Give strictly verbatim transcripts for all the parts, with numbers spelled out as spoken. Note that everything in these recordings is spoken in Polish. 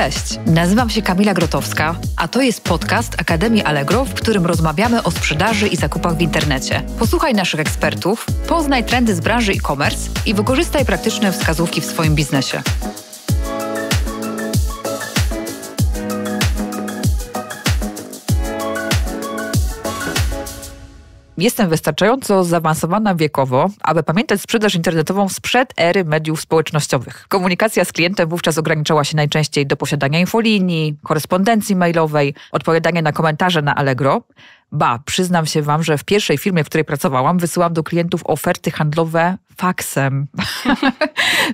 Cześć, nazywam się Kamila Grotowska, a to jest podcast Akademii Allegro, w którym rozmawiamy o sprzedaży i zakupach w internecie. Posłuchaj naszych ekspertów, poznaj trendy z branży e-commerce i wykorzystaj praktyczne wskazówki w swoim biznesie. Jestem wystarczająco zaawansowana wiekowo, aby pamiętać sprzedaż internetową sprzed ery mediów społecznościowych. Komunikacja z klientem wówczas ograniczała się najczęściej do posiadania infolinii, korespondencji mailowej, odpowiadania na komentarze na Allegro. Ba, przyznam się wam, że w pierwszej firmie, w której pracowałam, wysyłam do klientów oferty handlowe faksem.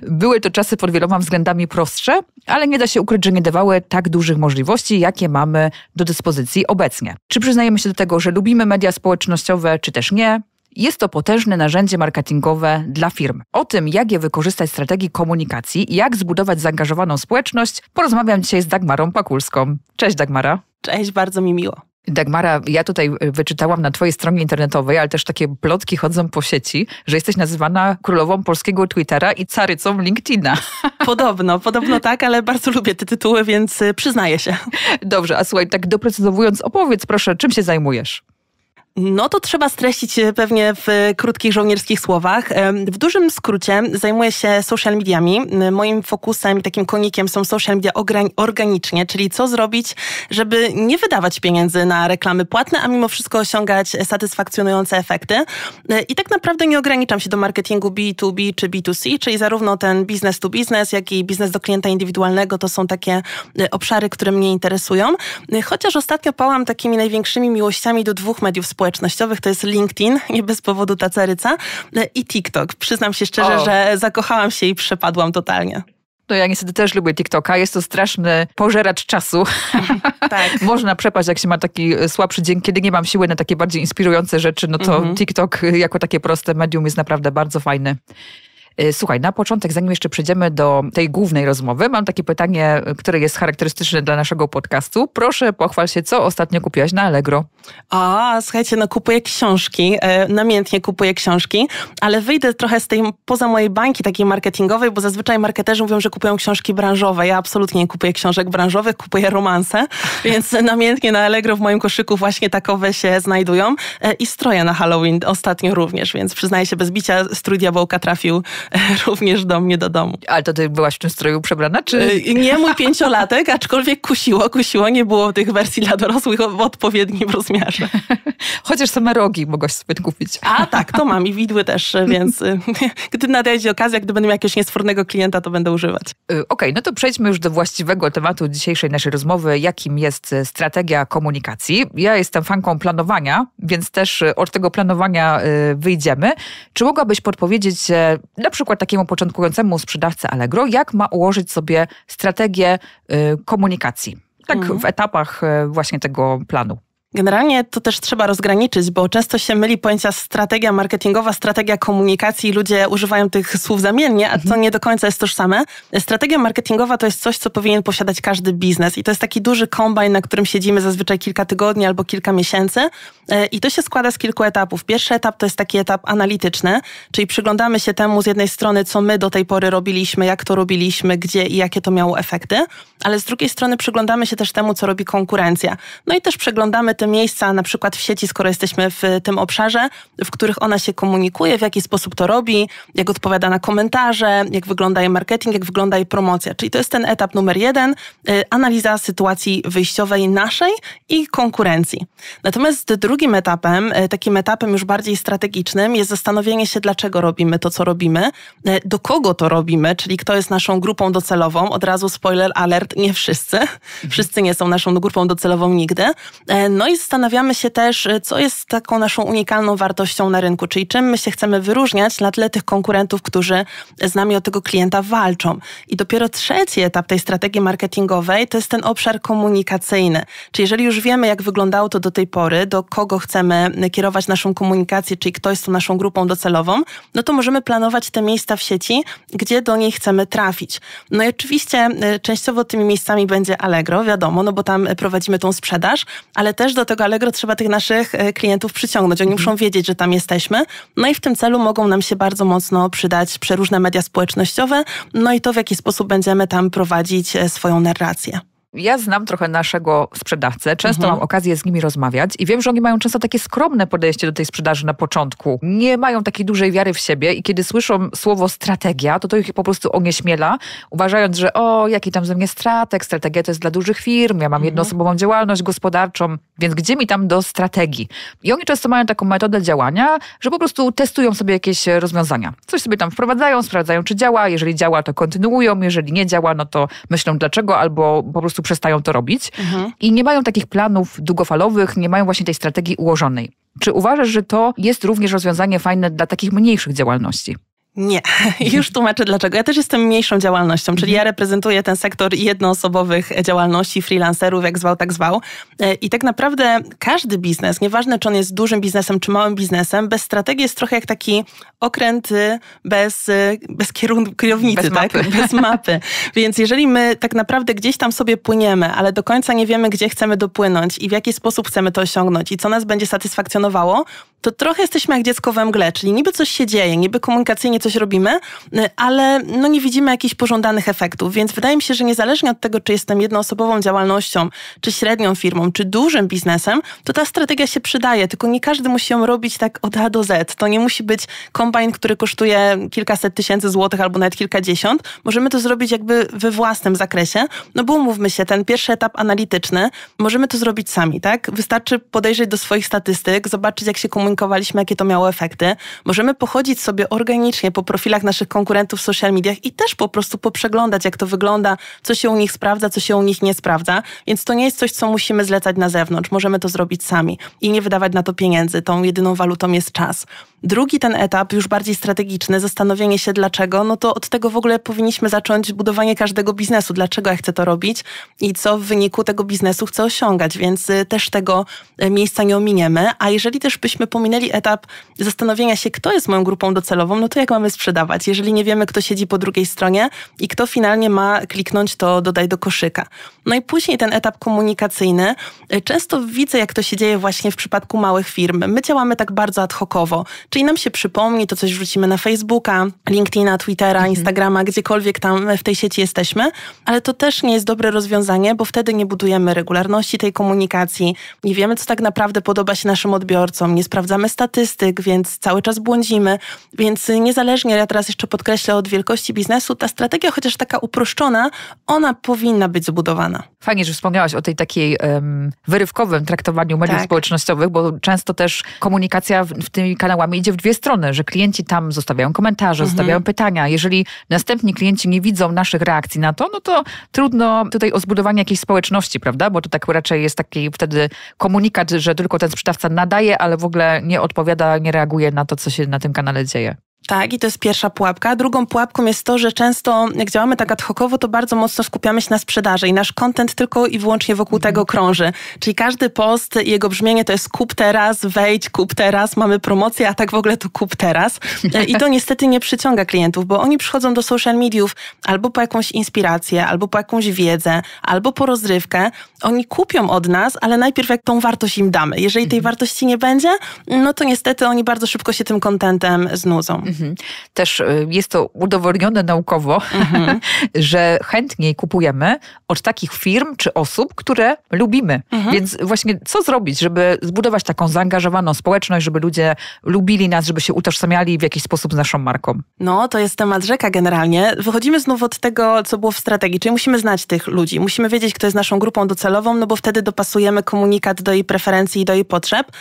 Były to czasy pod wieloma względami prostsze, ale nie da się ukryć, że nie dawały tak dużych możliwości, jakie mamy do dyspozycji obecnie. Czy przyznajemy się do tego, że lubimy media społecznościowe, czy też nie? Jest to potężne narzędzie marketingowe dla firm. O tym, jak je wykorzystać w strategii komunikacji i jak zbudować zaangażowaną społeczność, porozmawiam dzisiaj z Dagmarą Pakulską. Cześć Dagmara. Cześć, bardzo mi miło. Dagmara, ja tutaj wyczytałam na twojej stronie internetowej, ale też takie plotki chodzą po sieci, że jesteś nazywana królową polskiego Twittera i carycą LinkedIna. Podobno, podobno tak, ale bardzo lubię te tytuły, więc przyznaję się. Dobrze, a słuchaj, tak doprecyzowując, opowiedz proszę, czym się zajmujesz? No to trzeba streścić pewnie w krótkich żołnierskich słowach. W dużym skrócie zajmuję się social mediami. Moim fokusem i takim konikiem są social media organicznie, czyli co zrobić, żeby nie wydawać pieniędzy na reklamy płatne, a mimo wszystko osiągać satysfakcjonujące efekty. I tak naprawdę nie ograniczam się do marketingu B dwa B czy B dwa C, czyli zarówno ten biznes to biznes, jak i biznes do klienta indywidualnego to są takie obszary, które mnie interesują. Chociaż ostatnio pałam takimi największymi miłościami do dwóch mediów społecznych. społecznościowych, to jest LinkedIn, nie bez powodu ta caryca, i TikTok. Przyznam się szczerze, o. że zakochałam się i przepadłam totalnie. No ja niestety też lubię TikToka, jest to straszny pożeracz czasu. Tak. Można przepaść, jak się ma taki słabszy dzień, kiedy nie mam siły na takie bardziej inspirujące rzeczy, no to mhm. TikTok jako takie proste medium jest naprawdę bardzo fajny. Słuchaj, na początek, zanim jeszcze przejdziemy do tej głównej rozmowy, mam takie pytanie, które jest charakterystyczne dla naszego podcastu. Proszę, pochwal się, co ostatnio kupiłaś na Allegro? A, słuchajcie, no kupuję książki, namiętnie kupuję książki, ale wyjdę trochę z tej, poza mojej bańki takiej marketingowej, bo zazwyczaj marketerzy mówią, że kupują książki branżowe. Ja absolutnie nie kupuję książek branżowych, kupuję romanse, więc namiętnie na Allegro w moim koszyku właśnie takowe się znajdują i stroje na Halloween ostatnio również, więc przyznaję się bez bicia, strój diabełka trafił również do mnie do domu. Ale to ty byłaś w tym stroju przebrana, czy... Nie, mój pięciolatek, aczkolwiek kusiło, kusiło, nie było tych wersji dla dorosłych w odpowiednim rozmiarze. Chociaż same rogi mogłaś sobie kupić. A tak, to mam i widły też, więc gdy nadejdzie okazja, gdy będę miał jakiegoś niesfornego klienta, to będę używać. Okej, okay, no to przejdźmy już do właściwego tematu dzisiejszej naszej rozmowy, jakim jest strategia komunikacji. Ja jestem fanką planowania, więc też od tego planowania wyjdziemy. Czy mogłabyś podpowiedzieć na przykład takiemu początkującemu sprzedawcy Allegro, jak ma ułożyć sobie strategię komunikacji, tak mhm. w etapach właśnie tego planu? Generalnie to też trzeba rozgraniczyć, bo często się myli pojęcia strategia marketingowa, strategia komunikacji i ludzie używają tych słów zamiennie, a to nie do końca jest tożsame. Strategia marketingowa to jest coś, co powinien posiadać każdy biznes i to jest taki duży kombajn, na którym siedzimy zazwyczaj kilka tygodni albo kilka miesięcy i to się składa z kilku etapów. Pierwszy etap to jest taki etap analityczny, czyli przyglądamy się temu z jednej strony, co my do tej pory robiliśmy, jak to robiliśmy, gdzie i jakie to miało efekty, ale z drugiej strony przyglądamy się też temu, co robi konkurencja. No i też przeglądamy te miejsca na przykład w sieci, skoro jesteśmy w tym obszarze, w których ona się komunikuje, w jaki sposób to robi, jak odpowiada na komentarze, jak wygląda jej marketing, jak wygląda jej promocja. Czyli to jest ten etap numer jeden, analiza sytuacji wyjściowej naszej i konkurencji. Natomiast drugim etapem, takim etapem już bardziej strategicznym jest zastanowienie się, dlaczego robimy to, co robimy, do kogo to robimy, czyli kto jest naszą grupą docelową. Od razu spoiler alert, nie wszyscy. Wszyscy nie są naszą grupą docelową nigdy. No No i zastanawiamy się też, co jest taką naszą unikalną wartością na rynku, czyli czym my się chcemy wyróżniać na tle tych konkurentów, którzy z nami o tego klienta walczą. I dopiero trzeci etap tej strategii marketingowej to jest ten obszar komunikacyjny. Czyli jeżeli już wiemy, jak wyglądało to do tej pory, do kogo chcemy kierować naszą komunikację, czyli kto jest tą naszą grupą docelową, no to możemy planować te miejsca w sieci, gdzie do niej chcemy trafić. No i oczywiście częściowo tymi miejscami będzie Allegro, wiadomo, no bo tam prowadzimy tą sprzedaż, ale też do tego Allegro trzeba tych naszych klientów przyciągnąć. Oni muszą wiedzieć, że tam jesteśmy. No i w tym celu mogą nam się bardzo mocno przydać przeróżne media społecznościowe, no i to, w jaki sposób będziemy tam prowadzić swoją narrację. Ja znam trochę naszego sprzedawcę, często mhm. mam okazję z nimi rozmawiać i wiem, że oni mają często takie skromne podejście do tej sprzedaży na początku. Nie mają takiej dużej wiary w siebie i kiedy słyszą słowo strategia, to to ich po prostu onieśmiela, uważając, że o, jaki tam ze mnie strateg, strategia to jest dla dużych firm, ja mam mhm. jednoosobową działalność gospodarczą, więc gdzie mi tam do strategii? I oni często mają taką metodę działania, że po prostu testują sobie jakieś rozwiązania. Coś sobie tam wprowadzają, sprawdzają, czy działa, jeżeli działa, to kontynuują, jeżeli nie działa, no to myślą dlaczego, albo po prostu przestają to robić mhm. i nie mają takich planów długofalowych, nie mają właśnie tej strategii ułożonej. Czy uważasz, że to jest również rozwiązanie fajne dla takich mniejszych działalności? Nie. Już tłumaczę dlaczego. Ja też jestem mniejszą działalnością, czyli ja reprezentuję ten sektor jednoosobowych działalności, freelancerów, jak zwał, tak zwał. I tak naprawdę każdy biznes, nieważne czy on jest dużym biznesem, czy małym biznesem, bez strategii jest trochę jak taki okręt bez, bez kierunku, kierownicy, bez tak? Mapy. Bez mapy. Więc jeżeli my tak naprawdę gdzieś tam sobie płyniemy, ale do końca nie wiemy, gdzie chcemy dopłynąć i w jaki sposób chcemy to osiągnąć i co nas będzie satysfakcjonowało, to trochę jesteśmy jak dziecko we mgle, czyli niby coś się dzieje, niby komunikacyjnie coś robimy, ale no nie widzimy jakichś pożądanych efektów, więc wydaje mi się, że niezależnie od tego, czy jestem jednoosobową działalnością, czy średnią firmą, czy dużym biznesem, to ta strategia się przydaje, tylko nie każdy musi ją robić tak od A do Z. To nie musi być kombajn, który kosztuje kilkaset tysięcy złotych albo nawet kilkadziesiąt. Możemy to zrobić jakby we własnym zakresie, no bo umówmy się, ten pierwszy etap analityczny możemy to zrobić sami, tak? Wystarczy podejrzeć do swoich statystyk, zobaczyć jak się komunikowaliśmy, jakie to miało efekty. Możemy pochodzić sobie organicznie po profilach naszych konkurentów w social mediach i też po prostu poprzeglądać, jak to wygląda, co się u nich sprawdza, co się u nich nie sprawdza. Więc to nie jest coś, co musimy zlecać na zewnątrz. Możemy to zrobić sami i nie wydawać na to pieniędzy. Tą jedyną walutą jest czas. Drugi ten etap, już bardziej strategiczny, zastanowienie się dlaczego, no to od tego w ogóle powinniśmy zacząć budowanie każdego biznesu. Dlaczego ja chcę to robić i co w wyniku tego biznesu chcę osiągać, więc też tego miejsca nie ominiemy. A jeżeli też byśmy pominęli etap zastanowienia się, kto jest moją grupą docelową, no to jak mamy sprzedawać, jeżeli nie wiemy, kto siedzi po drugiej stronie i kto finalnie ma kliknąć, to dodaj do koszyka. No i później ten etap komunikacyjny. Często widzę, jak to się dzieje właśnie w przypadku małych firm. My działamy tak bardzo ad hocowo, czyli nam się przypomni, to coś wrzucimy na Facebooka, LinkedIna, Twittera, mhm. Instagrama, gdziekolwiek tam w tej sieci jesteśmy, ale to też nie jest dobre rozwiązanie, bo wtedy nie budujemy regularności tej komunikacji, nie wiemy, co tak naprawdę podoba się naszym odbiorcom, nie sprawdzamy statystyk, więc cały czas błądzimy, więc niezależnie ja teraz jeszcze podkreślę, od wielkości biznesu, ta strategia, chociaż taka uproszczona, ona powinna być zbudowana. Fajnie, że wspomniałaś o tej takiej um, wyrywkowym traktowaniu mediów tak. społecznościowych, bo często też komunikacja w, w tymi kanałami idzie w dwie strony, że klienci tam zostawiają komentarze, mhm. zostawiają pytania. Jeżeli następni klienci nie widzą naszych reakcji na to, no to trudno tutaj o zbudowanie jakiejś społeczności, prawda? Bo to tak raczej jest taki wtedy komunikat, że tylko ten sprzedawca nadaje, ale w ogóle nie odpowiada, nie reaguje na to, co się na tym kanale dzieje. Tak, i to jest pierwsza pułapka. Drugą pułapką jest to, że często jak działamy tak ad hocowo, to bardzo mocno skupiamy się na sprzedaży i nasz content tylko i wyłącznie wokół tego krąży. Czyli każdy post i jego brzmienie to jest kup teraz, wejdź, kup teraz, mamy promocję, a tak w ogóle to kup teraz. I to niestety nie przyciąga klientów, bo oni przychodzą do social mediów albo po jakąś inspirację, albo po jakąś wiedzę, albo po rozrywkę. Oni kupią od nas, ale najpierw jak tą wartość im damy. Jeżeli tej wartości nie będzie, no to niestety oni bardzo szybko się tym contentem znudzą. Mhm. Też jest to udowodnione naukowo, mhm. że chętniej kupujemy od takich firm czy osób, które lubimy. Mhm. Więc właśnie co zrobić, żeby zbudować taką zaangażowaną społeczność, żeby ludzie lubili nas, żeby się utożsamiali w jakiś sposób z naszą marką? No, to jest temat rzeka generalnie. Wychodzimy znów od tego, co było w strategii, czyli musimy znać tych ludzi. Musimy wiedzieć, kto jest naszą grupą docelową, no bo wtedy dopasujemy komunikat do jej preferencji i do jej potrzeb.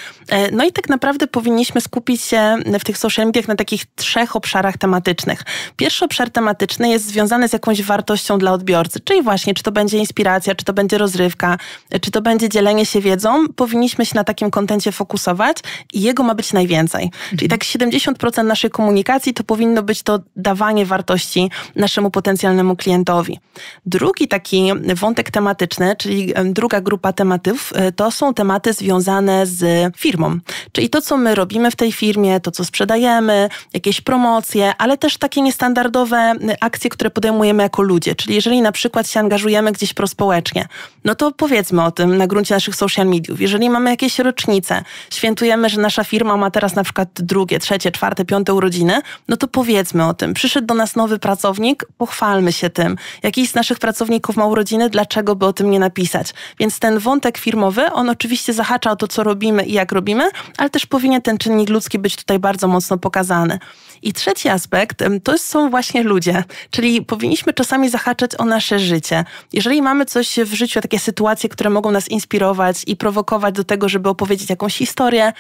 No i tak naprawdę powinniśmy skupić się w tych social mediach na takich trzech obszarach tematycznych. Pierwszy obszar tematyczny jest związany z jakąś wartością dla odbiorcy, czyli właśnie, czy to będzie inspiracja, czy to będzie rozrywka, czy to będzie dzielenie się wiedzą, powinniśmy się na takim kontencie fokusować i jego ma być najwięcej. Mhm. Czyli tak siedemdziesiąt procent naszej komunikacji to powinno być to dawanie wartości naszemu potencjalnemu klientowi. Drugi taki wątek tematyczny, czyli druga grupa tematów, to są tematy związane z firmą, czyli to, co my robimy w tej firmie, to, co sprzedajemy, jak jakieś promocje, ale też takie niestandardowe akcje, które podejmujemy jako ludzie. Czyli jeżeli na przykład się angażujemy gdzieś prospołecznie, no to powiedzmy o tym na gruncie naszych social mediów. Jeżeli mamy jakieś rocznice, świętujemy, że nasza firma ma teraz na przykład drugie, trzecie, czwarte, piąte urodziny, no to powiedzmy o tym. Przyszedł do nas nowy pracownik, pochwalmy się tym. Jakiś z naszych pracowników ma urodziny, dlaczego by o tym nie napisać? Więc ten wątek firmowy, on oczywiście zahacza o to, co robimy i jak robimy, ale też powinien ten czynnik ludzki być tutaj bardzo mocno pokazany. I trzeci aspekt to są właśnie ludzie, czyli powinniśmy czasami zahaczać o nasze życie. Jeżeli mamy coś w życiu, takie sytuacje, które mogą nas inspirować i prowokować do tego, żeby opowiedzieć jakąś historię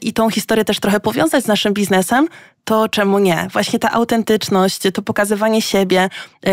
i tą historię też trochę powiązać z naszym biznesem, to czemu nie? Właśnie ta autentyczność, to pokazywanie siebie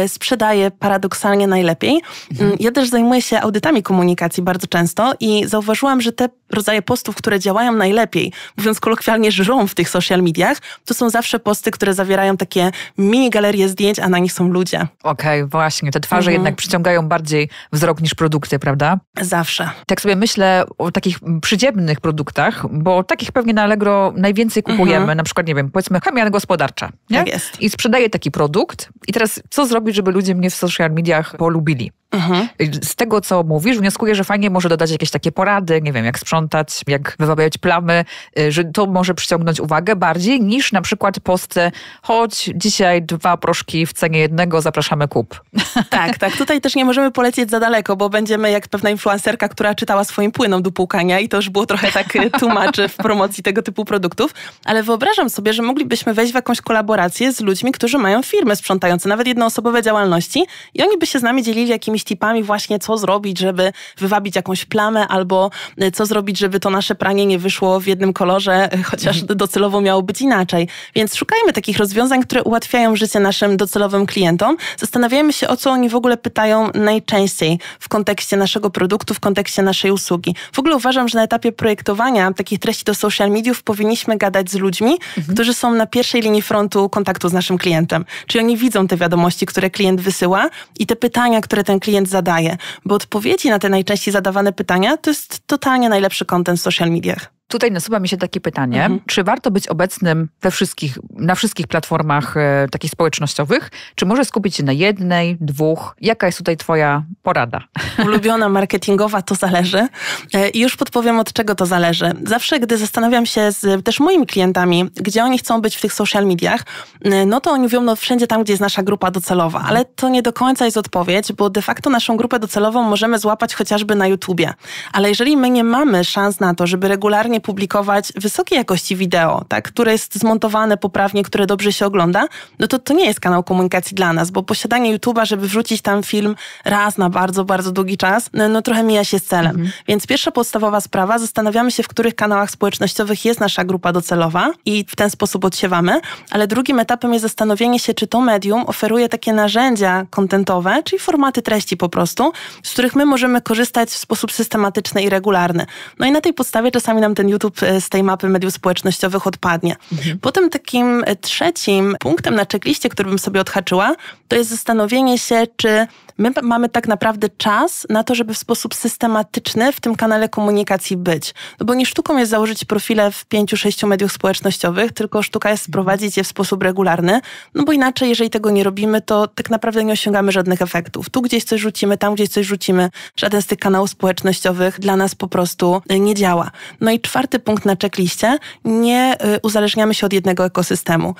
sprzedaje paradoksalnie najlepiej. Mhm. Ja też zajmuję się audytami komunikacji bardzo często i zauważyłam, że te rodzaje postów, które działają najlepiej, mówiąc kolokwialnie, żrą w tych social mediach, to są zawsze posty, które zawierają takie mini galerie zdjęć, a na nich są ludzie. Okej, okay, właśnie. Te twarze mhm. jednak przyciągają bardziej wzrok niż produkty, prawda? Zawsze. Tak sobie myślę o takich przyziemnych produktach, bo takich pewnie na Allegro najwięcej kupujemy, mhm. na przykład, nie wiem, powiedzmy chemia gospodarcza. Nie? Tak jest. I sprzedaję taki produkt. I teraz co zrobić, żeby ludzie mnie w social mediach polubili? Mhm. Z tego, co mówisz, wnioskuję, że fajnie może dodać jakieś takie porady, nie wiem, jak sprzątać, jak wywabiać plamy, że to może przyciągnąć uwagę bardziej niż na przykład posty, choć dzisiaj dwa proszki w cenie jednego, zapraszamy kup. Tak, tak. Tutaj też nie możemy polecieć za daleko, bo będziemy jak pewna influencerka, która czytała swoim płynom do płukania i to już było trochę tak tłumaczy w promocji tego typu produktów, ale wyobrażam sobie, że moglibyśmy wejść w jakąś kolaborację z ludźmi, którzy mają firmy sprzątające, nawet jednoosobowe działalności i oni by się z nami dzielili jakimiś tipami właśnie, co zrobić, żeby wywabić jakąś plamę, albo co zrobić, żeby to nasze pranie nie wyszło w jednym kolorze, chociaż docelowo miało być inaczej. Więc szukajmy takich rozwiązań, które ułatwiają życie naszym docelowym klientom. Zastanawiajmy się, o co oni w ogóle pytają najczęściej w kontekście naszego produktu, w kontekście naszej usługi. W ogóle uważam, że na etapie projektowania takich treści do social mediów powinniśmy gadać z ludźmi, mhm. którzy są na pierwszej linii frontu kontaktu z naszym klientem. Czyli oni widzą te wiadomości, które klient wysyła i te pytania, które ten klient klient zadaje, bo odpowiedzi na te najczęściej zadawane pytania to jest totalnie najlepszy content w social mediach. Tutaj nasuwa mi się takie pytanie, mhm. czy warto być obecnym we wszystkich, na wszystkich platformach e, takich społecznościowych? Czy może skupić się na jednej, dwóch? Jaka jest tutaj twoja porada? Ulubiona marketingowa, to zależy. E, I już podpowiem, od czego to zależy. Zawsze, gdy zastanawiam się z też moimi klientami, gdzie oni chcą być w tych social mediach, e, no to oni mówią, no wszędzie tam, gdzie jest nasza grupa docelowa. Ale to nie do końca jest odpowiedź, bo de facto naszą grupę docelową możemy złapać chociażby na YouTubie. Ale jeżeli my nie mamy szans na to, żeby regularnie publikować wysokiej jakości wideo, tak, które jest zmontowane poprawnie, które dobrze się ogląda, no to to nie jest kanał komunikacji dla nas, bo posiadanie YouTube'a, żeby wrzucić tam film raz na bardzo, bardzo długi czas, no, no trochę mija się z celem. Mhm. Więc pierwsza podstawowa sprawa, zastanawiamy się, w których kanałach społecznościowych jest nasza grupa docelowa i w ten sposób odsiewamy, ale drugim etapem jest zastanowienie się, czy to medium oferuje takie narzędzia kontentowe, czyli formaty treści po prostu, z których my możemy korzystać w sposób systematyczny i regularny. No i na tej podstawie czasami nam ten YouTube z tej mapy mediów społecznościowych odpadnie. Mhm. Potem takim trzecim punktem na checkliście, który bym sobie odhaczyła, to jest zastanowienie się, czy my mamy tak naprawdę czas na to, żeby w sposób systematyczny w tym kanale komunikacji być. No bo nie sztuką jest założyć profile w pięciu, sześciu mediach społecznościowych, tylko sztuka jest sprowadzić je w sposób regularny, no bo inaczej, jeżeli tego nie robimy, to tak naprawdę nie osiągamy żadnych efektów. Tu gdzieś coś rzucimy, tam gdzieś coś rzucimy. Żaden z tych kanałów społecznościowych dla nas po prostu nie działa. No i czwarty punkt na checkliście, nie uzależniamy się od jednego ekosystemu.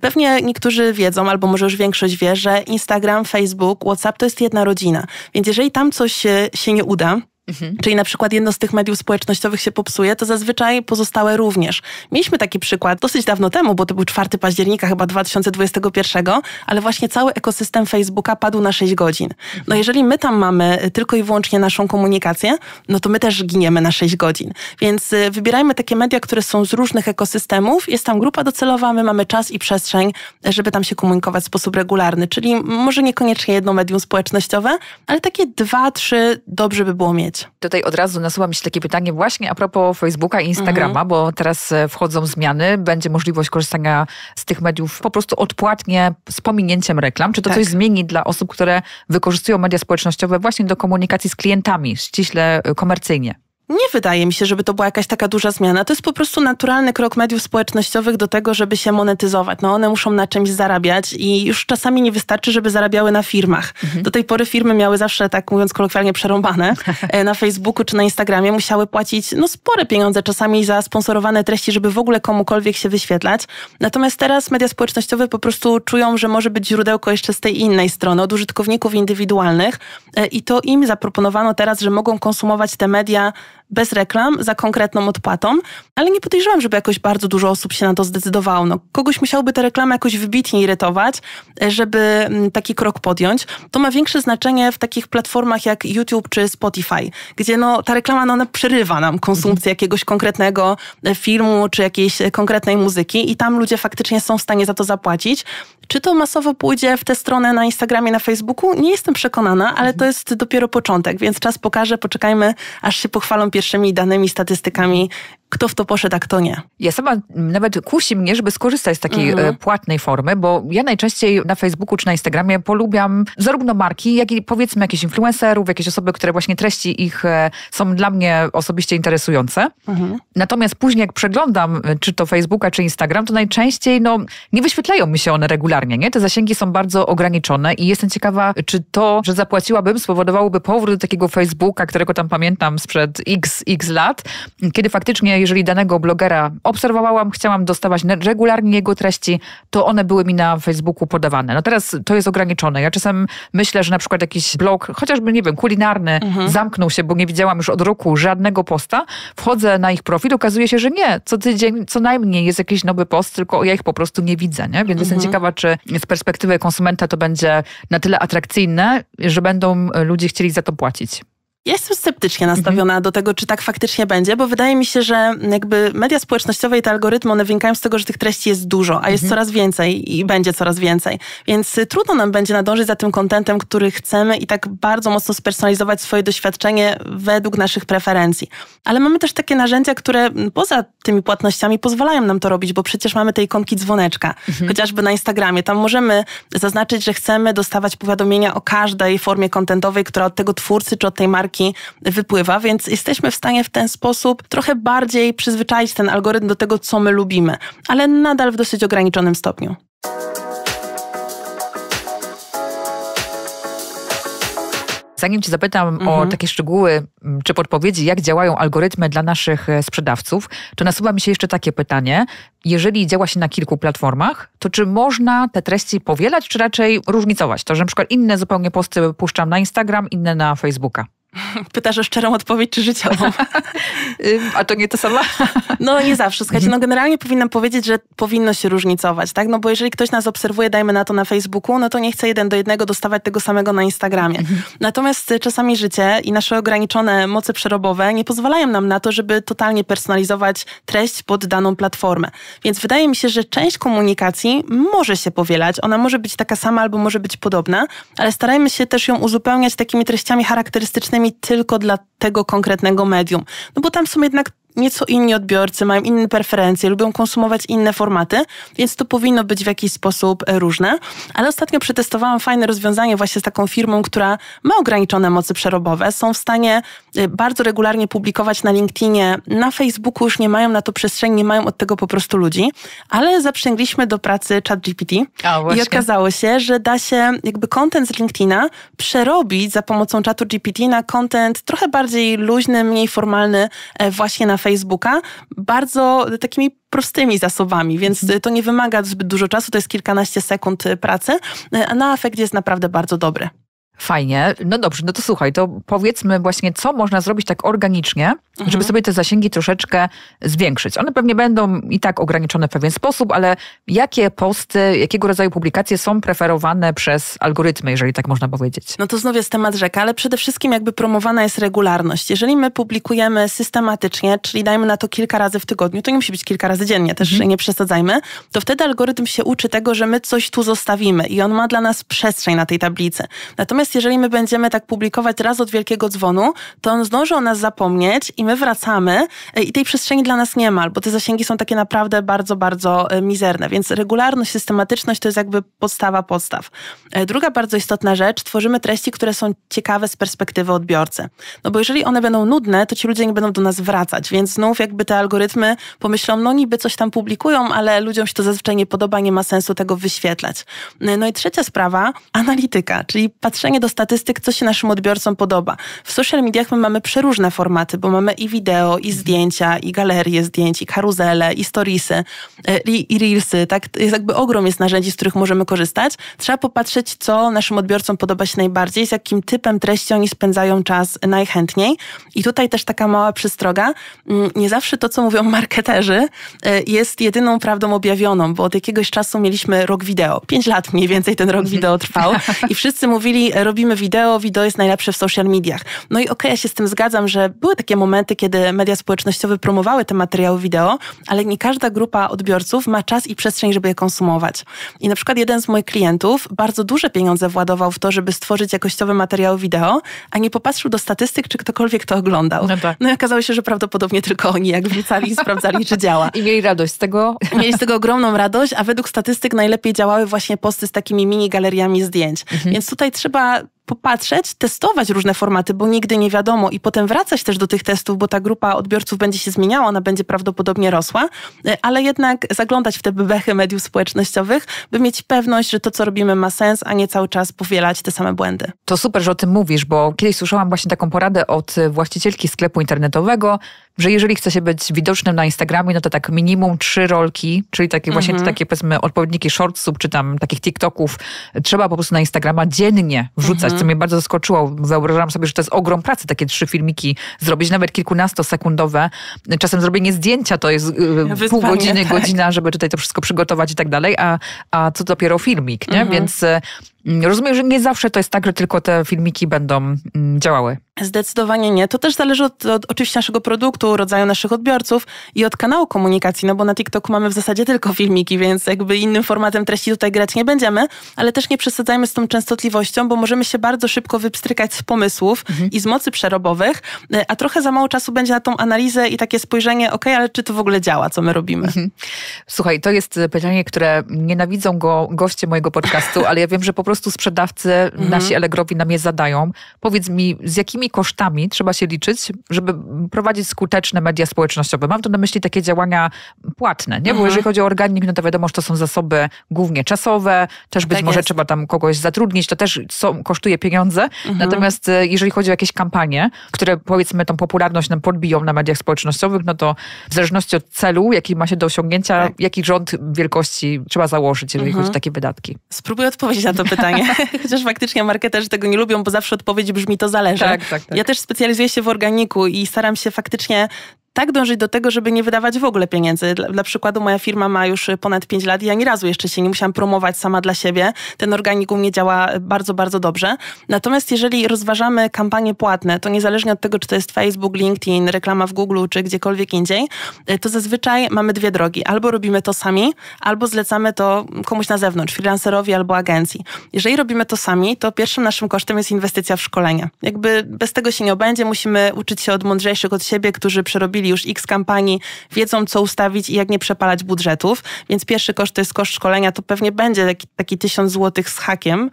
Pewnie niektórzy wiedzą, albo może już większość wie, że Instagram, Facebook, WhatsApp to jest jedna rodzina. Więc jeżeli tam coś się nie uda, mhm. czyli na przykład jedno z tych mediów społecznościowych się popsuje, to zazwyczaj pozostałe również. Mieliśmy taki przykład dosyć dawno temu, bo to był czwartego października chyba dwa tysiące dwudziestego pierwszego, ale właśnie cały ekosystem Facebooka padł na sześć godzin. No jeżeli my tam mamy tylko i wyłącznie naszą komunikację, no to my też giniemy na sześć godzin. Więc wybierajmy takie media, które są z różnych ekosystemów, jest tam grupa docelowa, my mamy czas i przestrzeń, żeby tam się komunikować w sposób regularny. Czyli może niekoniecznie jedno medium społecznościowe, ale takie dwa, trzy dobrze by było mieć. Tutaj od razu nasuwa mi się takie pytanie właśnie a propos Facebooka i Instagrama, mhm. bo teraz wchodzą zmiany, będzie możliwość korzystania z tych mediów po prostu odpłatnie z pominięciem reklam. Czy to tak. coś zmieni dla osób, które wykorzystują media społecznościowe właśnie do komunikacji z klientami, ściśle komercyjnie? Nie wydaje mi się, żeby to była jakaś taka duża zmiana. To jest po prostu naturalny krok mediów społecznościowych do tego, żeby się monetyzować. No one muszą na czymś zarabiać i już czasami nie wystarczy, żeby zarabiały na firmach. Mhm. Do tej pory firmy miały zawsze, tak mówiąc kolokwialnie, przerąbane. Na Facebooku czy na Instagramie musiały płacić no spore pieniądze czasami za sponsorowane treści, żeby w ogóle komukolwiek się wyświetlać. Natomiast teraz media społecznościowe po prostu czują, że może być źródełko jeszcze z tej innej strony, od użytkowników indywidualnych i to im zaproponowano teraz, że mogą konsumować te media bez reklam, za konkretną odpłatą, ale nie podejrzewam, żeby jakoś bardzo dużo osób się na to zdecydowało. No, kogoś musiałoby te reklamy jakoś wybitnie irytować, żeby taki krok podjąć. To ma większe znaczenie w takich platformach jak YouTube czy Spotify, gdzie no, ta reklama no, ona przerywa nam konsumpcję jakiegoś konkretnego filmu czy jakiejś konkretnej muzyki i tam ludzie faktycznie są w stanie za to zapłacić. Czy to masowo pójdzie w tę stronę na Instagramie, na Facebooku? Nie jestem przekonana, ale to jest dopiero początek, więc czas pokaże, poczekajmy, aż się pochwalą pierwszymi danymi, statystykami, kto w to poszedł, a kto nie. Ja sama nawet kusi mnie, żeby skorzystać z takiej mhm. płatnej formy, bo ja najczęściej na Facebooku czy na Instagramie polubiam zarówno marki, jak i powiedzmy jakichś influencerów, jakieś osoby, które właśnie treści ich są dla mnie osobiście interesujące. Mhm. Natomiast później jak przeglądam czy to Facebooka, czy Instagram, to najczęściej no, nie wyświetlają mi się one regularnie, nie? Te zasięgi są bardzo ograniczone i jestem ciekawa, czy to, że zapłaciłabym, spowodowałoby powrót do takiego Facebooka, którego tam pamiętam sprzed x, x lat, kiedy faktycznie jeżeli danego blogera obserwowałam, chciałam dostawać regularnie jego treści, to one były mi na Facebooku podawane. No teraz to jest ograniczone. Ja czasem myślę, że na przykład jakiś blog, chociażby, nie wiem, kulinarny, mhm. zamknął się, bo nie widziałam już od roku żadnego posta. Wchodzę na ich profil, okazuje się, że nie. Co tydzień co najmniej jest jakiś nowy post, tylko ja ich po prostu nie widzę, nie? Więc mhm. jestem ciekawa, czy z perspektywy konsumenta to będzie na tyle atrakcyjne, że będą ludzie chcieli za to płacić. Ja jestem sceptycznie nastawiona mhm. do tego, czy tak faktycznie będzie, bo wydaje mi się, że jakby media społecznościowe i te algorytmy, one wynikają z tego, że tych treści jest dużo, a mhm. jest coraz więcej i będzie coraz więcej. Więc trudno nam będzie nadążyć za tym kontentem, który chcemy i tak bardzo mocno spersonalizować swoje doświadczenie według naszych preferencji. Ale mamy też takie narzędzia, które poza tymi płatnościami pozwalają nam to robić, bo przecież mamy te ikonki dzwoneczka, mhm. chociażby na Instagramie. Tam możemy zaznaczyć, że chcemy dostawać powiadomienia o każdej formie kontentowej, która od tego twórcy czy od tej marki wypływa, więc jesteśmy w stanie w ten sposób trochę bardziej przyzwyczaić ten algorytm do tego, co my lubimy, ale nadal w dosyć ograniczonym stopniu. Zanim Cię zapytam mhm. o takie szczegóły czy podpowiedzi, jak działają algorytmy dla naszych sprzedawców, to nasuwa mi się jeszcze takie pytanie. Jeżeli działa się na kilku platformach, to czy można te treści powielać, czy raczej różnicować? To, że na przykład inne zupełnie posty puszczam na Instagram, inne na Facebooka. Pytasz o szczerą odpowiedź, czy życiową? A to nie to samo? No nie zawsze, słuchajcie, no generalnie powinnam powiedzieć, że powinno się różnicować, tak? No bo jeżeli ktoś nas obserwuje, dajmy na to na Facebooku, no to nie chce jeden do jednego dostawać tego samego na Instagramie. Natomiast czasami życie i nasze ograniczone moce przerobowe nie pozwalają nam na to, żeby totalnie personalizować treść pod daną platformę. Więc wydaje mi się, że część komunikacji może się powielać, ona może być taka sama albo może być podobna, ale starajmy się też ją uzupełniać takimi treściami charakterystycznymi tylko dla tego konkretnego medium. No bo tam są jednak nieco inni odbiorcy, mają inne preferencje, lubią konsumować inne formaty, więc to powinno być w jakiś sposób różne. Ale ostatnio przetestowałam fajne rozwiązanie właśnie z taką firmą, która ma ograniczone moce przerobowe, są w stanie bardzo regularnie publikować na LinkedInie, na Facebooku już nie mają na to przestrzeni, nie mają od tego po prostu ludzi, ale zaprzysięgliśmy do pracy Chat G P T A, i okazało się, że da się jakby content z LinkedIna przerobić za pomocą Chatu G P T na content trochę bardziej luźny, mniej formalny właśnie na Facebooka, bardzo takimi prostymi zasobami, więc to nie wymaga zbyt dużo czasu, to jest kilkanaście sekund pracy, a na efekt jest naprawdę bardzo dobry. Fajnie. No dobrze, no to słuchaj, to powiedzmy właśnie, co można zrobić tak organicznie, mhm. żeby sobie te zasięgi troszeczkę zwiększyć. One pewnie będą i tak ograniczone w pewien sposób, ale jakie posty, jakiego rodzaju publikacje są preferowane przez algorytmy, jeżeli tak można powiedzieć? No to znów jest temat rzeka, ale przede wszystkim jakby promowana jest regularność. Jeżeli my publikujemy systematycznie, czyli dajmy na to kilka razy w tygodniu, to nie musi być kilka razy dziennie, też mhm. nie przesadzajmy, to wtedy algorytm się uczy tego, że my coś tu zostawimy i on ma dla nas przestrzeń na tej tablicy. Natomiast jeżeli my będziemy tak publikować raz od wielkiego dzwonu, to on zdąży o nas zapomnieć i wychodzimy, wracamy i tej przestrzeni dla nas nie ma, bo te zasięgi są takie naprawdę bardzo, bardzo mizerne. Więc regularność, systematyczność to jest jakby podstawa podstaw. Druga bardzo istotna rzecz, tworzymy treści, które są ciekawe z perspektywy odbiorcy. No bo jeżeli one będą nudne, to ci ludzie nie będą do nas wracać, więc znów jakby te algorytmy pomyślą, no niby coś tam publikują, ale ludziom się to zazwyczaj nie podoba, nie ma sensu tego wyświetlać. No i trzecia sprawa, analityka, czyli patrzenie do statystyk, co się naszym odbiorcom podoba. W social mediach my mamy przeróżne formaty, bo mamy i wideo, i zdjęcia, i galerie zdjęć, i karuzele, i storiesy, i, i reelsy, tak? Jest jakby ogrom jest narzędzi, z których możemy korzystać. Trzeba popatrzeć, co naszym odbiorcom podoba się najbardziej, z jakim typem treści oni spędzają czas najchętniej. I tutaj też taka mała przystroga, nie zawsze to, co mówią marketerzy, jest jedyną prawdą objawioną, bo od jakiegoś czasu mieliśmy rok wideo. Pięć lat mniej więcej ten rok wideo trwał i wszyscy mówili, robimy wideo, wideo jest najlepsze w social mediach. No i okej, okay, ja się z tym zgadzam, że były takie momenty, kiedy media społecznościowe promowały te materiały wideo, ale nie każda grupa odbiorców ma czas i przestrzeń, żeby je konsumować. I na przykład jeden z moich klientów bardzo duże pieniądze władował w to, żeby stworzyć jakościowy materiał wideo, a nie popatrzył do statystyk, czy ktokolwiek to oglądał. No, tak. No i okazało się, że prawdopodobnie tylko oni, jak wrzucali i sprawdzali, czy działa. I mieli radość z tego. Mieli z tego ogromną radość, a według statystyk najlepiej działały właśnie posty z takimi mini galeriami zdjęć. Mhm. Więc tutaj trzeba popatrzeć, testować różne formaty, bo nigdy nie wiadomo i potem wracać też do tych testów, bo ta grupa odbiorców będzie się zmieniała, ona będzie prawdopodobnie rosła, ale jednak zaglądać w te bebechy mediów społecznościowych, by mieć pewność, że to, co robimy, ma sens, a nie cały czas powielać te same błędy. To super, że o tym mówisz, bo kiedyś słyszałam właśnie taką poradę od właścicielki sklepu internetowego, że jeżeli chce się być widocznym na Instagramie, no to tak minimum trzy rolki, czyli takie właśnie mhm. takie powiedzmy odpowiedniki shortsów, czy tam takich TikToków, trzeba po prostu na Instagrama dziennie wrzucać, mhm. co mnie bardzo zaskoczyło. Wyobrażam sobie, że to jest ogrom pracy, takie trzy filmiki zrobić, nawet kilkunastosekundowe. Czasem zrobienie zdjęcia to jest Wyspanie, pół godziny, tak. godzina, żeby tutaj to wszystko przygotować i tak dalej, a, a co dopiero filmik, nie? Mhm. Więc rozumiem, że nie zawsze to jest tak, że tylko te filmiki będą działały. Zdecydowanie nie. To też zależy od, od oczywiście naszego produktu, rodzaju naszych odbiorców i od kanału komunikacji, no bo na TikToku mamy w zasadzie tylko filmiki, więc jakby innym formatem treści tutaj grać nie będziemy, ale też nie przesadzajmy z tą częstotliwością, bo możemy się bardzo szybko wypstrykać z pomysłów mhm. i z mocy przerobowych, a trochę za mało czasu będzie na tą analizę i takie spojrzenie, okej, okay, ale czy to w ogóle działa, co my robimy? Mhm. Słuchaj, to jest pytanie, które nienawidzą go goście mojego podcastu, ale ja wiem, że po prostu sprzedawcy mhm. nasi Allegrowi nam je zadają. Powiedz mi, z jakimi kosztami trzeba się liczyć, żeby prowadzić skuteczne media społecznościowe. Mam tu na myśli takie działania płatne, nie? Bo mhm. jeżeli chodzi o organik, no to wiadomo, że to są zasoby głównie czasowe, też być tak może jest. Trzeba tam kogoś zatrudnić, to też są, kosztuje pieniądze. Mhm. Natomiast jeżeli chodzi o jakieś kampanie, które powiedzmy tą popularność nam podbiją na mediach społecznościowych, no to w zależności od celu, jaki ma się do osiągnięcia, tak. jaki rząd wielkości trzeba założyć, jeżeli mhm. chodzi o takie wydatki. Spróbuję odpowiedzieć na to pytanie. Chociaż faktycznie marketerzy tego nie lubią, bo zawsze odpowiedź brzmi, to zależy. Tak, tak. Ja też specjalizuję się w organiku i staram się faktycznie tak dążyć do tego, żeby nie wydawać w ogóle pieniędzy. Dla, dla przykładu moja firma ma już ponad pięć lat i ani razu jeszcze się nie musiałam promować sama dla siebie. Ten organik u mnie działa bardzo, bardzo dobrze. Natomiast jeżeli rozważamy kampanie płatne, to niezależnie od tego, czy to jest Facebook, LinkedIn, reklama w Google, czy gdziekolwiek indziej, to zazwyczaj mamy dwie drogi. Albo robimy to sami, albo zlecamy to komuś na zewnątrz, freelancerowi albo agencji. Jeżeli robimy to sami, to pierwszym naszym kosztem jest inwestycja w szkolenie. Jakby bez tego się nie obędzie, musimy uczyć się od mądrzejszych od siebie, którzy przerobili już x kampanii, wiedzą co ustawić i jak nie przepalać budżetów, więc pierwszy koszt to jest koszt szkolenia, to pewnie będzie taki, taki tysiąc złotych z hakiem,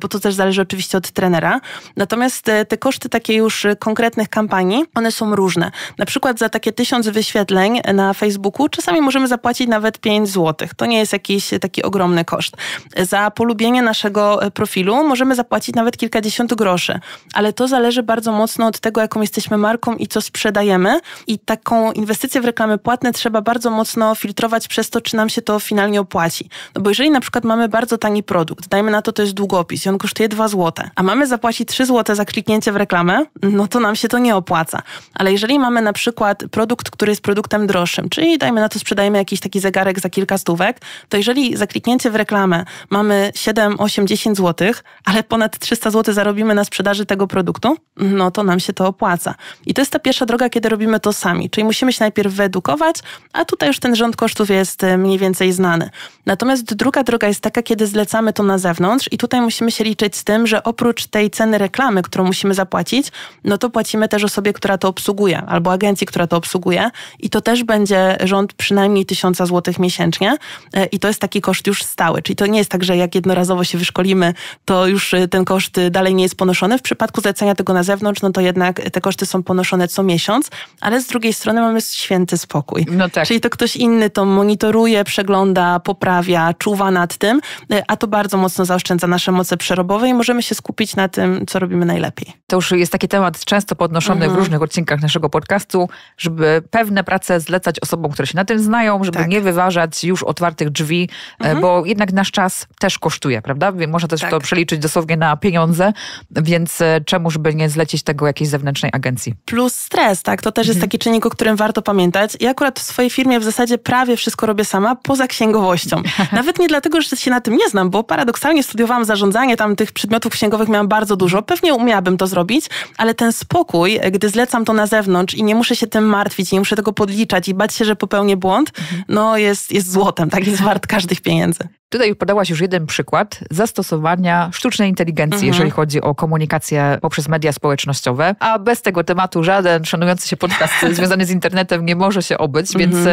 bo to też zależy oczywiście od trenera. Natomiast te koszty takie już konkretnych kampanii, one są różne. Na przykład za takie tysiąc wyświetleń na Facebooku czasami możemy zapłacić nawet pięć złotych. To nie jest jakiś taki ogromny koszt. Za polubienie naszego profilu możemy zapłacić nawet kilkadziesiąt groszy, ale to zależy bardzo mocno od tego, jaką jesteśmy marką i co sprzedajemy i tak taką inwestycję w reklamy płatne trzeba bardzo mocno filtrować przez to, czy nam się to finalnie opłaci. No bo jeżeli na przykład mamy bardzo tani produkt, dajmy na to, to jest długopis i on kosztuje dwa złote, a mamy zapłacić trzy złote za kliknięcie w reklamę, no to nam się to nie opłaca. Ale jeżeli mamy na przykład produkt, który jest produktem droższym, czyli dajmy na to, sprzedajemy jakiś taki zegarek za kilka stówek, to jeżeli za kliknięcie w reklamę mamy siedem, osiem, dziesięć złotych, ale ponad trzysta złotych zarobimy na sprzedaży tego produktu, no to nam się to opłaca. I to jest ta pierwsza droga, kiedy robimy to sami. kosztami. Czyli musimy się najpierw wyedukować, a tutaj już ten rząd kosztów jest mniej więcej znany. Natomiast druga droga jest taka, kiedy zlecamy to na zewnątrz i tutaj musimy się liczyć z tym, że oprócz tej ceny reklamy, którą musimy zapłacić, no to płacimy też osobie, która to obsługuje, albo agencji, która to obsługuje i to też będzie rząd przynajmniej tysiąca złotych miesięcznie i to jest taki koszt już stały. Czyli to nie jest tak, że jak jednorazowo się wyszkolimy, to już ten koszt dalej nie jest ponoszony. W przypadku zlecenia tego na zewnątrz, no to jednak te koszty są ponoszone co miesiąc, ale z drugiej strony mamy święty spokój. No tak. Czyli to ktoś inny to monitoruje, przegląda, poprawia, czuwa nad tym, a to bardzo mocno zaoszczędza nasze moce przerobowe i możemy się skupić na tym, co robimy najlepiej. To już jest taki temat często podnoszony mhm. w różnych odcinkach naszego podcastu, żeby pewne prace zlecać osobom, które się na tym znają, żeby tak. nie wyważać już otwartych drzwi, mhm. bo jednak nasz czas też kosztuje, prawda? Można też tak. to przeliczyć dosłownie na pieniądze, więc czemuż by nie zlecić tego jakiejś zewnętrznej agencji. Plus stres, tak? To też jest mhm. taki czynnik, o którym warto pamiętać. Ja akurat w swojej firmie w zasadzie prawie wszystko robię sama, poza księgowością. Nawet nie dlatego, że się na tym nie znam, bo paradoksalnie studiowałam zarządzanie, tam tych przedmiotów księgowych miałam bardzo dużo. Pewnie umiałabym to zrobić, ale ten spokój, gdy zlecam to na zewnątrz i nie muszę się tym martwić, nie muszę tego podliczać i bać się, że popełnię błąd, no jest, jest złotem, tak? Jest wart każdych pieniędzy. Tutaj podałaś już jeden przykład zastosowania sztucznej inteligencji, mhm. jeżeli chodzi o komunikację poprzez media społecznościowe, a bez tego tematu żaden szanujący się podcast związany z internetem nie może się obyć, mhm. więc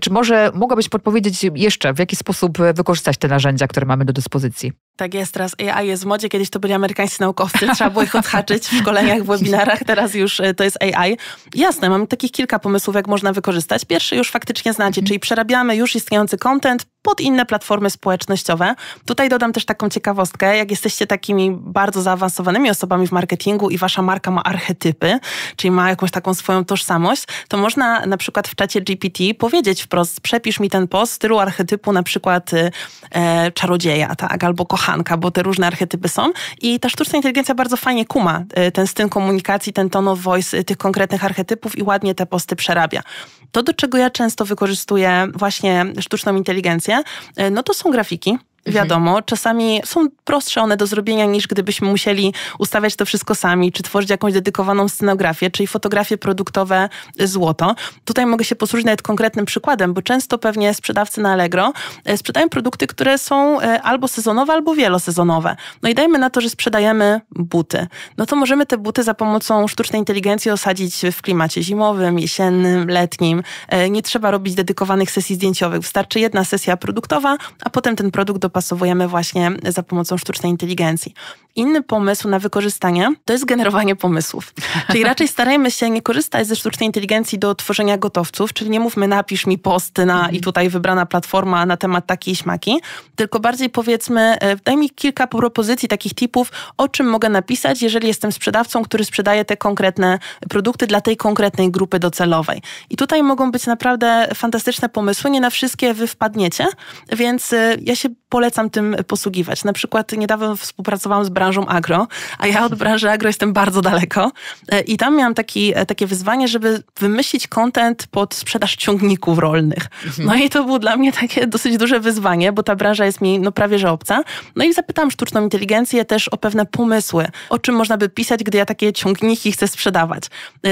czy może mogłabyś podpowiedzieć jeszcze, w jaki sposób wykorzystać te narzędzia, które mamy do dyspozycji? Tak jest, teraz A I jest w modzie, kiedyś to byli amerykańscy naukowcy, trzeba było ich odhaczyć w szkoleniach, w webinarach, teraz już to jest A I. Jasne, mamy takich kilka pomysłów, jak można wykorzystać. Pierwszy już faktycznie znacie, czyli przerabiamy już istniejący content pod inne platformy społecznościowe. Tutaj dodam też taką ciekawostkę, jak jesteście takimi bardzo zaawansowanymi osobami w marketingu i wasza marka ma archetypy, czyli ma jakąś taką swoją tożsamość, to można na przykład w czacie G P T powiedzieć wprost, przepisz mi ten post w stylu archetypu na przykład e, czarodzieja, tak, albo kochania. Bo te różne archetypy są i ta sztuczna inteligencja bardzo fajnie kuma ten styl komunikacji, ten tone of voice tych konkretnych archetypów i ładnie te posty przerabia. To, do czego ja często wykorzystuję właśnie sztuczną inteligencję, no to są grafiki. Wiadomo, czasami są prostsze one do zrobienia niż gdybyśmy musieli ustawiać to wszystko sami, czy tworzyć jakąś dedykowaną scenografię, czyli fotografie produktowe złoto. Tutaj mogę się posłużyć nawet konkretnym przykładem, bo często pewnie sprzedawcy na Allegro sprzedają produkty, które są albo sezonowe, albo wielosezonowe. No i dajmy na to, że sprzedajemy buty. No to możemy te buty za pomocą sztucznej inteligencji osadzić w klimacie zimowym, jesiennym, letnim. Nie trzeba robić dedykowanych sesji zdjęciowych. Wystarczy jedna sesja produktowa, a potem ten produkt do dopasowujemy właśnie za pomocą sztucznej inteligencji. Inny pomysł na wykorzystanie to jest generowanie pomysłów. Czyli raczej starajmy się nie korzystać ze sztucznej inteligencji do tworzenia gotowców, czyli nie mówmy napisz mi post na i tutaj wybrana platforma na temat takiej śmaki, tylko bardziej powiedzmy daj mi kilka propozycji takich tipów, o czym mogę napisać, jeżeli jestem sprzedawcą, który sprzedaje te konkretne produkty dla tej konkretnej grupy docelowej. I tutaj mogą być naprawdę fantastyczne pomysły, nie na wszystkie wy wpadniecie, więc ja się polecam tym posługiwać. Na przykład niedawno współpracowałam z branżą agro, a ja od branży agro jestem bardzo daleko i tam miałam taki, takie wyzwanie, żeby wymyślić content pod sprzedaż ciągników rolnych. No i to było dla mnie takie dosyć duże wyzwanie, bo ta branża jest mi no, prawie że obca. No i zapytałam sztuczną inteligencję też o pewne pomysły, o czym można by pisać, gdy ja takie ciągniki chcę sprzedawać.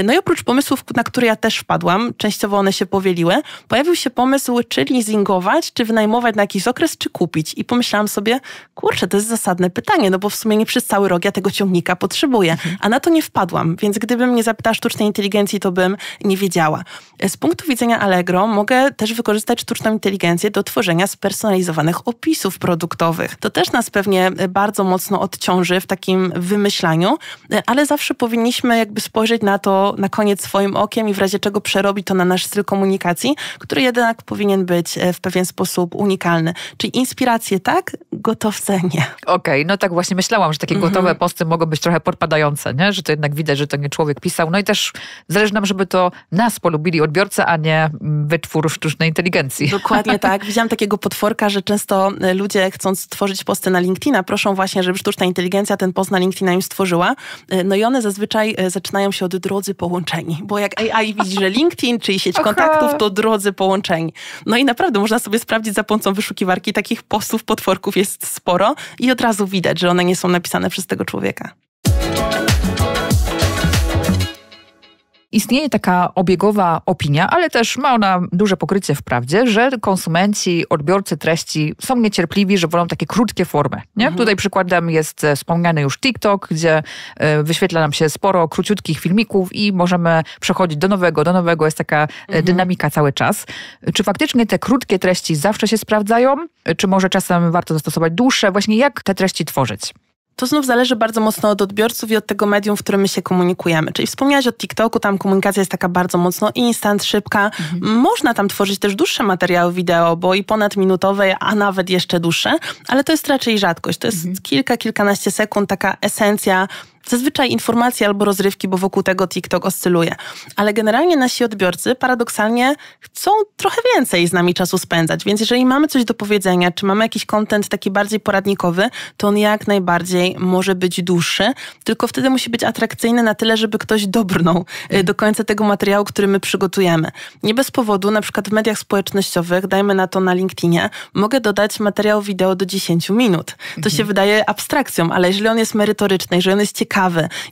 No i oprócz pomysłów, na które ja też wpadłam, częściowo one się powieliły, pojawił się pomysł, czy leasingować, czy wynajmować na jakiś okres, czy kupić. I pomyślałam sobie, kurczę, to jest zasadne pytanie, no bo w sumie nie przez cały rok ja tego ciągnika potrzebuję, a na to nie wpadłam, więc gdybym nie zapytała sztucznej inteligencji, to bym nie wiedziała. Z punktu widzenia Allegro mogę też wykorzystać sztuczną inteligencję do tworzenia spersonalizowanych opisów produktowych. To też nas pewnie bardzo mocno odciąży w takim wymyślaniu, ale zawsze powinniśmy jakby spojrzeć na to na koniec swoim okiem i w razie czego przerobić to na nasz styl komunikacji, który jednak powinien być w pewien sposób unikalny, czyli inspiracja tak, gotowce nie. Okej, okay, no tak właśnie myślałam, że takie mm-hmm. gotowe posty mogą być trochę podpadające, nie? Że to jednak widać, że to nie człowiek pisał. No i też zależy nam, żeby to nas polubili odbiorcy, a nie wytwór sztucznej inteligencji. Dokładnie tak. Widziałam takiego potworka, że często ludzie chcąc tworzyć posty na LinkedIna, proszą właśnie, żeby sztuczna inteligencja ten post na LinkedIna im stworzyła. No i one zazwyczaj zaczynają się od drodzy połączeni, bo jak A I widzi, że LinkedIn, czyli sieć Aha. kontaktów, to drodzy połączeni. No i naprawdę można sobie sprawdzić za pomocą wyszukiwarki takich postów, potworków jest sporo i od razu widać, że one nie są napisane przez tego człowieka. istnieje taka obiegowa opinia, ale też ma ona duże pokrycie w prawdzie, że konsumenci, odbiorcy treści są niecierpliwi, że wolą takie krótkie formy. Nie? Mhm. Tutaj przykładem jest wspomniany już TikTok, gdzie wyświetla nam się sporo króciutkich filmików i możemy przechodzić do nowego, do nowego. Jest taka mhm. dynamika cały czas. Czy faktycznie te krótkie treści zawsze się sprawdzają? Czy może czasem warto zastosować dłuższe? Właśnie jak te treści tworzyć? To znów zależy bardzo mocno od odbiorców i od tego medium, w którym my się komunikujemy. Czyli wspomniałaś o TikToku, tam komunikacja jest taka bardzo mocno instant, szybka. Mhm. Można tam tworzyć też dłuższe materiały wideo, bo i ponadminutowe, a nawet jeszcze dłuższe, ale to jest raczej rzadkość. To jest mhm. kilka, kilkanaście sekund, taka esencja, zazwyczaj informacje albo rozrywki, bo wokół tego TikTok oscyluje. Ale generalnie nasi odbiorcy paradoksalnie chcą trochę więcej z nami czasu spędzać, więc jeżeli mamy coś do powiedzenia, czy mamy jakiś content taki bardziej poradnikowy, to on jak najbardziej może być dłuższy, tylko wtedy musi być atrakcyjny na tyle, żeby ktoś dobrnął do końca tego materiału, który my przygotujemy. Nie bez powodu, na przykład w mediach społecznościowych, dajmy na to na LinkedInie, mogę dodać materiał wideo do dziesięć minut. To się wydaje abstrakcją, ale jeżeli on jest merytoryczny, jeżeli on jest ciekawy,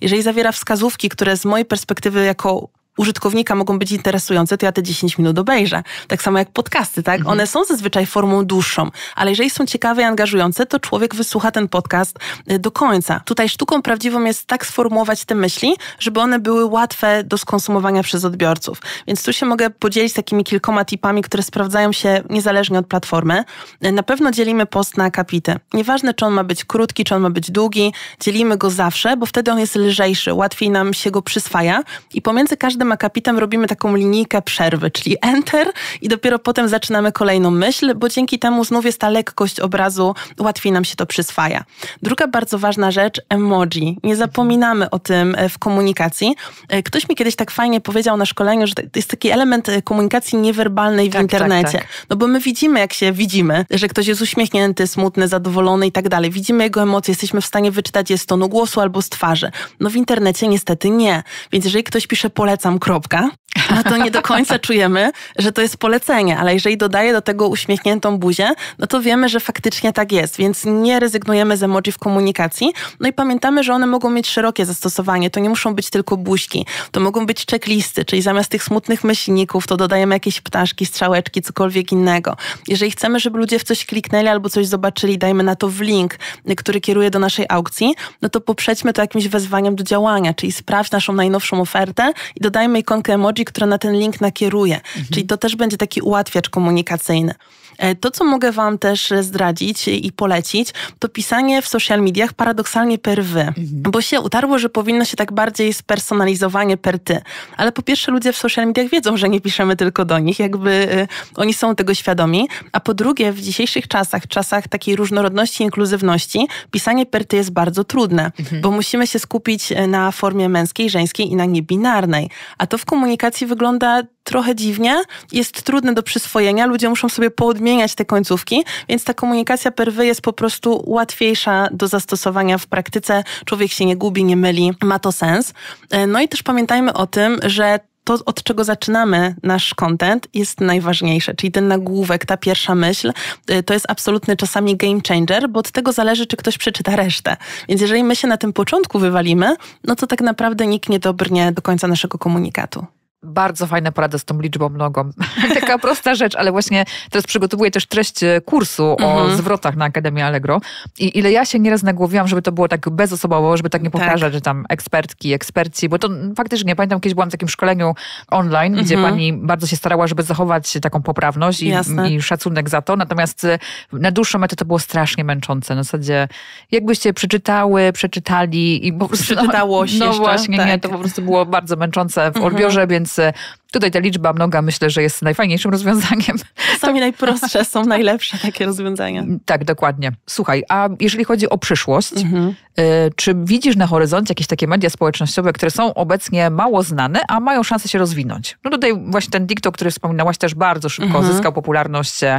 jeżeli zawiera wskazówki, które z mojej perspektywy jako użytkownika mogą być interesujące, to ja te dziesięć minut obejrzę. Tak samo jak podcasty, tak? Mhm. One są zazwyczaj formą dłuższą, ale jeżeli są ciekawe i angażujące, to człowiek wysłucha ten podcast do końca. Tutaj sztuką prawdziwą jest tak sformułować te myśli, żeby one były łatwe do skonsumowania przez odbiorców. Więc tu się mogę podzielić takimi kilkoma tipami, które sprawdzają się niezależnie od platformy. Na pewno dzielimy post na akapity. Nieważne, czy on ma być krótki, czy on ma być długi, dzielimy go zawsze, bo wtedy on jest lżejszy, łatwiej nam się go przyswaja i pomiędzy każdym akapitem robimy taką linijkę przerwy, czyli enter i dopiero potem zaczynamy kolejną myśl, bo dzięki temu znów jest ta lekkość obrazu, łatwiej nam się to przyswaja. Druga bardzo ważna rzecz, emoji. Nie zapominamy o tym w komunikacji. Ktoś mi kiedyś tak fajnie powiedział na szkoleniu, że to jest taki element komunikacji niewerbalnej w tak, internecie. Tak, tak. No bo my widzimy, jak się widzimy, że ktoś jest uśmiechnięty, smutny, zadowolony i tak dalej. Widzimy jego emocje, jesteśmy w stanie wyczytać je z tonu głosu albo z twarzy. No w internecie niestety nie. Więc jeżeli ktoś pisze polecam, kropka, no to nie do końca czujemy, że to jest polecenie, ale jeżeli dodaję do tego uśmiechniętą buzię, no to wiemy, że faktycznie tak jest, więc nie rezygnujemy z emoji w komunikacji, no i pamiętamy, że one mogą mieć szerokie zastosowanie, to nie muszą być tylko buźki, to mogą być checklisty, czyli zamiast tych smutnych myślników, to dodajemy jakieś ptaszki, strzałeczki, cokolwiek innego. Jeżeli chcemy, żeby ludzie w coś kliknęli albo coś zobaczyli, dajmy na to w link, który kieruje do naszej aukcji, no to poprzećmy to jakimś wezwaniem do działania, czyli sprawdź naszą najnowszą ofertę i dodajmy ikonkę emoji, która na ten link nakieruje. Mhm. Czyli to też będzie taki ułatwiacz komunikacyjny. To, co mogę wam też zdradzić i polecić, to pisanie w social mediach paradoksalnie per wy. Mhm. Bo się utarło, że powinno się tak bardziej spersonalizowanie per ty. Ale po pierwsze ludzie w social mediach wiedzą, że nie piszemy tylko do nich. Jakby y, oni są tego świadomi. A po drugie w dzisiejszych czasach, czasach takiej różnorodności, inkluzywności, pisanie per ty jest bardzo trudne. Mhm. Bo musimy się skupić na formie męskiej, żeńskiej i na niebinarnej. A to w komunikacji wygląda trochę dziwnie, jest trudne do przyswojenia, ludzie muszą sobie poodmieniać te końcówki, więc ta komunikacja per wy jest po prostu łatwiejsza do zastosowania w praktyce, człowiek się nie gubi, nie myli, ma to sens. No i też pamiętajmy o tym, że to, od czego zaczynamy nasz content, jest najważniejsze, czyli ten nagłówek, ta pierwsza myśl, to jest absolutny czasami game changer, bo od tego zależy, czy ktoś przeczyta resztę. Więc jeżeli my się na tym początku wywalimy, no to tak naprawdę nikt nie dobrnie do końca naszego komunikatu. Bardzo fajna porada z tą liczbą nogą. Taka prosta rzecz, ale właśnie teraz przygotowuję też treść kursu mhm. o zwrotach na Akademii Allegro. I ile ja się nieraz nagłowiłam, żeby to było tak bezosobowo, żeby tak nie pokazać, tak. że tam ekspertki, eksperci, bo to faktycznie, pamiętam, kiedyś byłam w takim szkoleniu online, mhm. gdzie pani bardzo się starała, żeby zachować taką poprawność i, i szacunek za to, natomiast na dłuższą metę to było strasznie męczące. Na zasadzie, jakbyście przeczytały, przeczytali i po prostu... Przeczytałoś no, no jeszcze. No właśnie, tak. nie, to po prostu było bardzo męczące w mhm. odbiorze, więc tutaj ta liczba mnoga myślę, że jest najfajniejszym rozwiązaniem. Sami to... najprostsze są najlepsze takie rozwiązania. Tak, dokładnie. Słuchaj, a jeżeli chodzi o przyszłość, mhm. y, czy widzisz na horyzoncie jakieś takie media społecznościowe, które są obecnie mało znane, a mają szansę się rozwinąć? No tutaj właśnie ten TikTok, który wspominałaś, też bardzo szybko mhm. zyskał popularność y,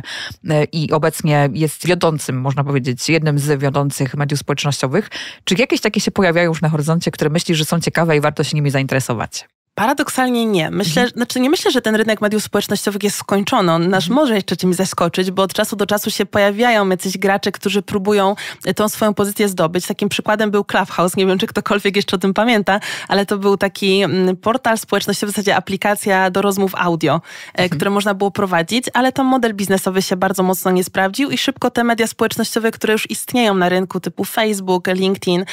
i obecnie jest wiodącym, można powiedzieć, jednym z wiodących mediów społecznościowych. Czy jakieś takie się pojawiają już na horyzoncie, które myślisz, że są ciekawe i warto się nimi zainteresować? Paradoksalnie nie. Myślę, mhm. znaczy nie myślę, że ten rynek mediów społecznościowych jest skończony. On nas mhm. może jeszcze czymś zaskoczyć, bo od czasu do czasu się pojawiają jacyś gracze, którzy próbują tą swoją pozycję zdobyć. Takim przykładem był Clubhouse. Nie wiem, czy ktokolwiek jeszcze o tym pamięta, ale to był taki portal społecznościowy, w zasadzie aplikacja do rozmów audio, mhm. które można było prowadzić, ale tam model biznesowy się bardzo mocno nie sprawdził i szybko te media społecznościowe, które już istnieją na rynku, typu Facebook, LinkedIn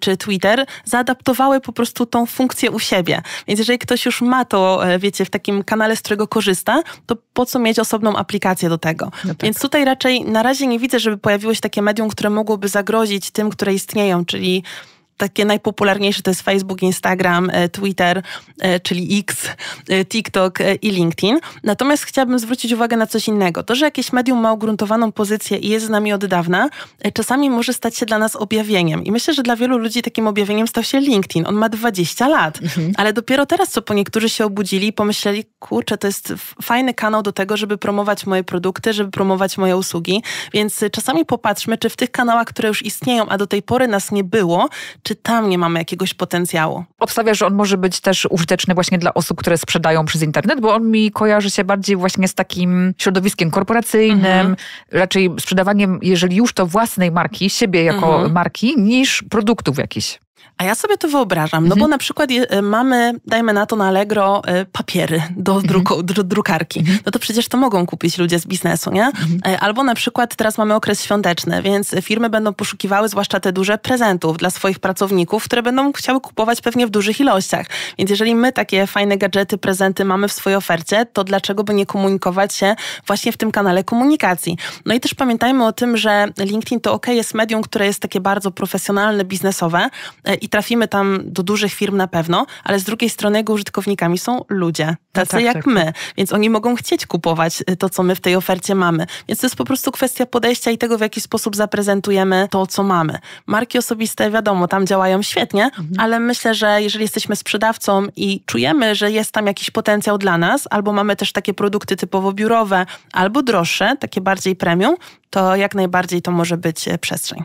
czy Twitter, zaadaptowały po prostu tą funkcję u siebie. Więc jeżeli ktoś już ma to, wiecie, w takim kanale, z którego korzysta, to po co mieć osobną aplikację do tego? No tak. Więc tutaj raczej na razie nie widzę, żeby pojawiło się takie medium, które mogłoby zagrozić tym, które istnieją, czyli takie najpopularniejsze to jest Facebook, Instagram, Twitter, czyli X, TikTok i LinkedIn. Natomiast chciałabym zwrócić uwagę na coś innego. To, że jakieś medium ma ugruntowaną pozycję i jest z nami od dawna, czasami może stać się dla nas objawieniem. I myślę, że dla wielu ludzi takim objawieniem stał się LinkedIn. On ma dwadzieścia lat, mhm. ale dopiero teraz, co po niektórzy się obudzili i pomyśleli, kurczę, to jest fajny kanał do tego, żeby promować moje produkty, żeby promować moje usługi. Więc czasami popatrzmy, czy w tych kanałach, które już istnieją, a do tej pory nas nie było, czy tam nie mamy jakiegoś potencjału. Obstawiasz, że on może być też użyteczny właśnie dla osób, które sprzedają przez internet, bo on mi kojarzy się bardziej właśnie z takim środowiskiem korporacyjnym, mhm. raczej sprzedawaniem, jeżeli już to własnej marki, siebie jako mhm. marki, niż produktów jakichś. A ja sobie to wyobrażam, no mhm. bo na przykład mamy, dajmy na to na Allegro, papiery do, druku, mhm. do drukarki. No to przecież to mogą kupić ludzie z biznesu, nie? Mhm. Albo na przykład teraz mamy okres świąteczny, więc firmy będą poszukiwały, zwłaszcza te duże, prezentów dla swoich pracowników, które będą chciały kupować pewnie w dużych ilościach. Więc jeżeli my takie fajne gadżety, prezenty mamy w swojej ofercie, to dlaczego by nie komunikować się właśnie w tym kanale komunikacji? No i też pamiętajmy o tym, że LinkedIn to okej, jest medium, które jest takie bardzo profesjonalne, biznesowe, i trafimy tam do dużych firm na pewno, ale z drugiej strony jego użytkownikami są ludzie, tacy no tak, jak tak. my. Więc oni mogą chcieć kupować to, co my w tej ofercie mamy. Więc to jest po prostu kwestia podejścia i tego, w jaki sposób zaprezentujemy to, co mamy. Marki osobiste, wiadomo, tam działają świetnie, mhm. ale myślę, że jeżeli jesteśmy sprzedawcą i czujemy, że jest tam jakiś potencjał dla nas, albo mamy też takie produkty typowo biurowe, albo droższe, takie bardziej premium, to jak najbardziej to może być przestrzeń.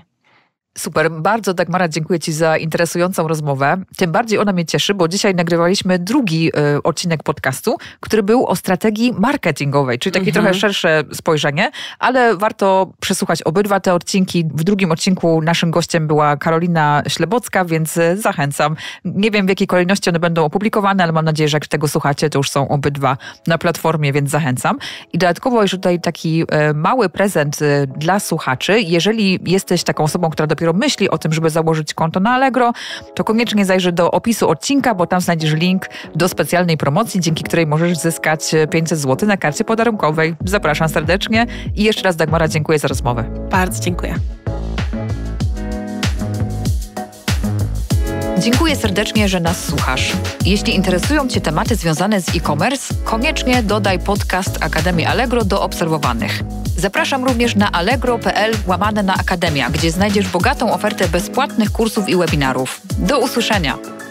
Super, bardzo Dagmara dziękuję Ci za interesującą rozmowę. Tym bardziej ona mnie cieszy, bo dzisiaj nagrywaliśmy drugi y, odcinek podcastu, który był o strategii marketingowej, czyli takie mm-hmm. trochę szersze spojrzenie, ale warto przesłuchać obydwa te odcinki. W drugim odcinku naszym gościem była Karolina Ślebocka, więc zachęcam. Nie wiem, w jakiej kolejności one będą opublikowane, ale mam nadzieję, że jak tego słuchacie, to już są obydwa na platformie, więc zachęcam. I dodatkowo jeszcze tutaj taki y, mały prezent y, dla słuchaczy. Jeżeli jesteś taką osobą, która dopiero myśli o tym, żeby założyć konto na Allegro, to koniecznie zajrzyj do opisu odcinka, bo tam znajdziesz link do specjalnej promocji, dzięki której możesz zyskać pięćset złotych na karcie podarunkowej. Zapraszam serdecznie i jeszcze raz Dagmara dziękuję za rozmowę. Bardzo dziękuję. Dziękuję serdecznie, że nas słuchasz. Jeśli interesują Cię tematy związane z e-commerce, koniecznie dodaj podcast Akademii Allegro do obserwowanych. Zapraszam również na allegro.pl łamane na Akademia, gdzie znajdziesz bogatą ofertę bezpłatnych kursów i webinarów. Do usłyszenia!